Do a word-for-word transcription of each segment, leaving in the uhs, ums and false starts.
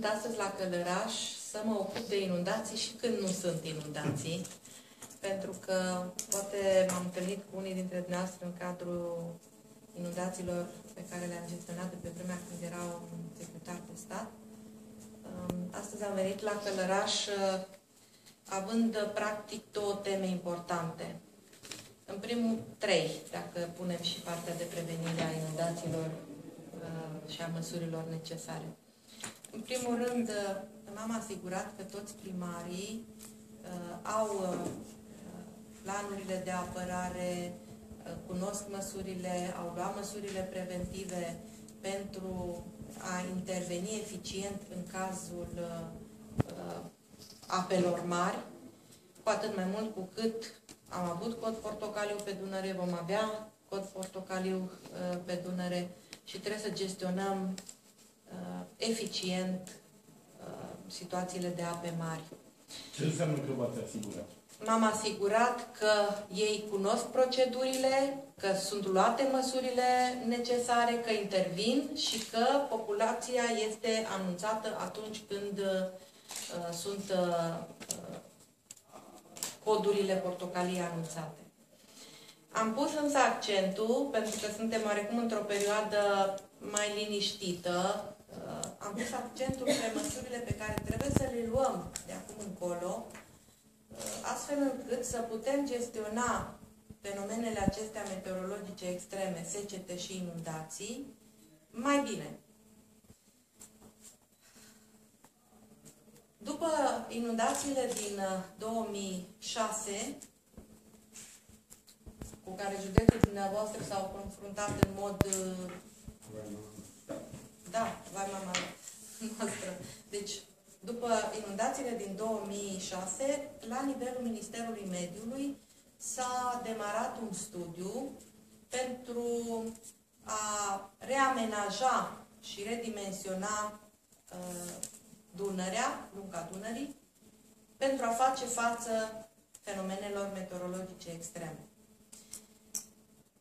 sunt astăzi la Călărași să mă ocup de inundații și când nu sunt inundații. Pentru că poate m-am întâlnit cu unii dintre dumneavoastră în cadrul inundațiilor pe care le-am gestionat de pe vremea când erau secretar de stat. Astăzi am venit la Călărași având practic două teme importante. În primul, trei, dacă punem și partea de prevenire a inundațiilor și a măsurilor necesare. În primul rând, m-am asigurat că toți primarii uh, au uh, planurile de apărare, uh, cunosc măsurile, au luat măsurile preventive pentru a interveni eficient în cazul uh, apelor mari, cu atât mai mult cu cât am avut cod portocaliu pe Dunăre, vom avea cod portocaliu uh, pe Dunăre și trebuie să gestionăm uh, eficient uh, situațiile de ape mari. Ce înseamnă că v-ați asigurat? M-am asigurat că ei cunosc procedurile, că sunt luate măsurile necesare, că intervin și că populația este anunțată atunci când uh, sunt uh, codurile portocalii anunțate. Am pus însă accentul, pentru că suntem oarecum într-o perioadă mai liniștită, am pus accentul pe măsurile pe care trebuie să le luăm de acum încolo, astfel încât să putem gestiona fenomenele acestea meteorologice extreme, secete și inundații, mai bine. După inundațiile din două mii șase, cu care județele dumneavoastră s-au confruntat în mod... Da, vai mama noastră. Deci, după inundațiile din două mii șase, la nivelul Ministerului Mediului s-a demarat un studiu pentru a reamenaja și redimensiona uh, Dunărea, lunga Dunării, pentru a face față fenomenelor meteorologice extreme.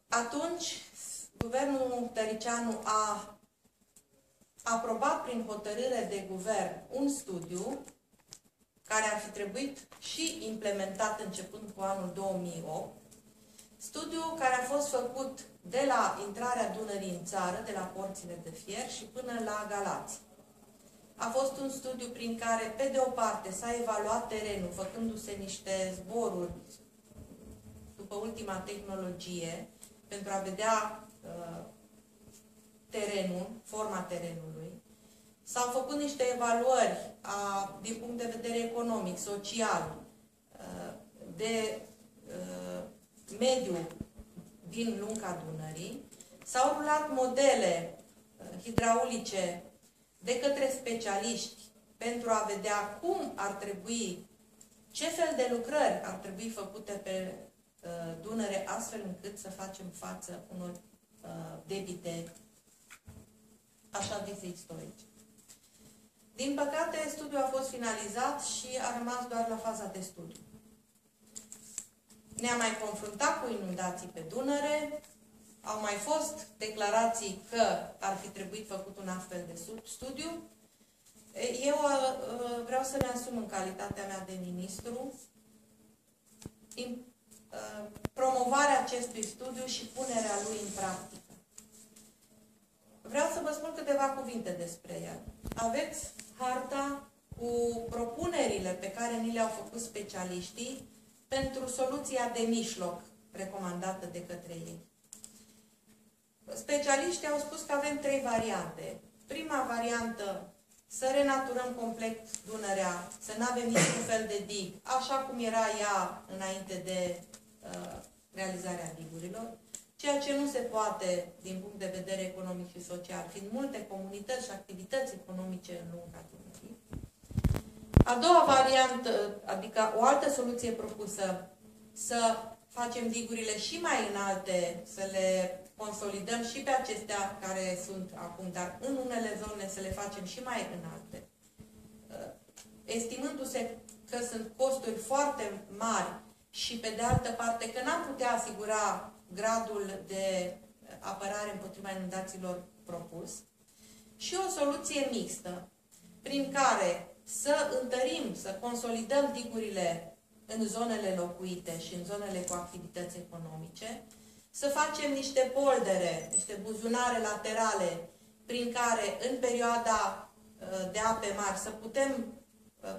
Atunci, guvernul Tăriceanu a aprobat prin hotărâre de guvern un studiu care ar fi trebuit și implementat începând cu anul două mii opt, studiu care a fost făcut de la intrarea Dunării în țară, de la Porțile de Fier și până la Galați. A fost un studiu prin care, pe de o parte, s-a evaluat terenul, făcându-se niște zboruri după ultima tehnologie, pentru a vedea uh, terenul, forma terenului. S-au făcut niște evaluări a, din punct de vedere economic, social, uh, de uh, mediu din lunga Dunării. S-au rulat modele uh, hidraulice de către specialiști pentru a vedea cum ar trebui, ce fel de lucrări ar trebui făcute pe Dunăre, astfel încât să facem față unor debite așa zise istorice. Din păcate, studiul a fost finalizat și a rămas doar la faza de studiu. Ne-am mai confruntat cu inundații pe Dunăre, au mai fost declarații că ar fi trebuit făcut un astfel de studiu. Eu vreau să ne asum în calitatea mea de ministru promovarea acestui studiu și punerea lui în practică. Vreau să vă spun câteva cuvinte despre el. Aveți harta cu propunerile pe care ni le-au făcut specialiștii pentru soluția de mijloc recomandată de către ei. Specialiștii au spus că avem trei variante. Prima variantă, să renaturăm complet Dunărea, să nu avem niciun fel de dig, așa cum era ea înainte de uh, realizarea digurilor, ceea ce nu se poate din punct de vedere economic și social, fiind multe comunități și activități economice în lunga Dunării. A doua variantă, adică o altă soluție propusă, să facem digurile și mai înalte, să le consolidăm și pe acestea care sunt acum, dar în unele zone să le facem și mai înalte. Estimându-se că sunt costuri foarte mari și, pe de altă parte, că n-am putea asigura gradul de apărare împotriva inundațiilor propus. Și o soluție mixtă, prin care să întărim, să consolidăm digurile în zonele locuite și în zonele cu activități economice, să facem niște poldere, niște buzunare laterale, prin care în perioada de ape mari să putem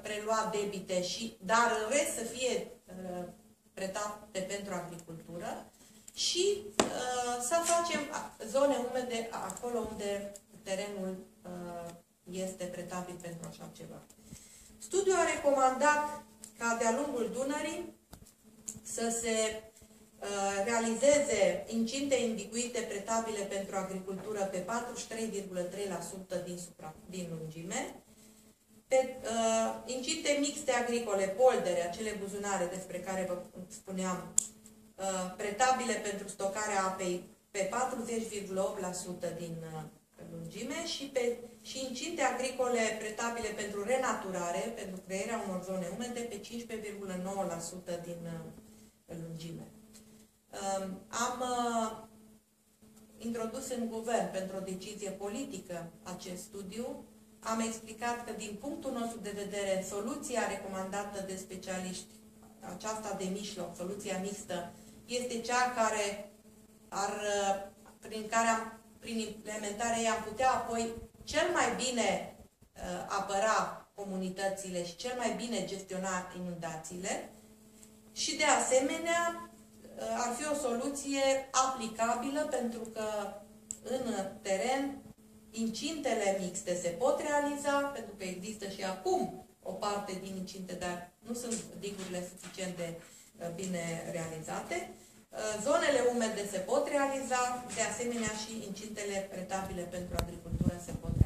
prelua debite, și, dar în rest să fie pretate pentru agricultură, și să facem zone umede acolo unde terenul este pretabil pentru așa ceva. Studiul a recomandat ca de-a lungul Dunării să se realizeze incinte indiguite pretabile pentru agricultură pe patruzeci și trei virgulă trei la sută din, din lungime, pe uh, incinte mixte agricole, poldere, acele buzunare despre care vă spuneam, uh, pretabile pentru stocarea apei pe patruzeci virgulă opt la sută din uh, lungime, și, pe, și incinte agricole pretabile pentru renaturare, pentru crearea unor zone umede, pe cincisprezece virgulă nouă la sută din uh, lungime. Am introdus în guvern, pentru o decizie politică, acest studiu. Am explicat că, din punctul nostru de vedere, soluția recomandată de specialiști, aceasta de mijloc, soluția mixtă, este cea care ar, prin, care am, prin implementarea ei am putea apoi cel mai bine apăra comunitățile și cel mai bine gestiona inundațiile, și, de asemenea, ar fi o soluție aplicabilă, pentru că în teren incintele mixte se pot realiza, pentru că există și acum o parte din incinte, dar nu sunt digurile suficient de bine realizate. Zonele umede se pot realiza, de asemenea și incintele pretabile pentru agricultură se pot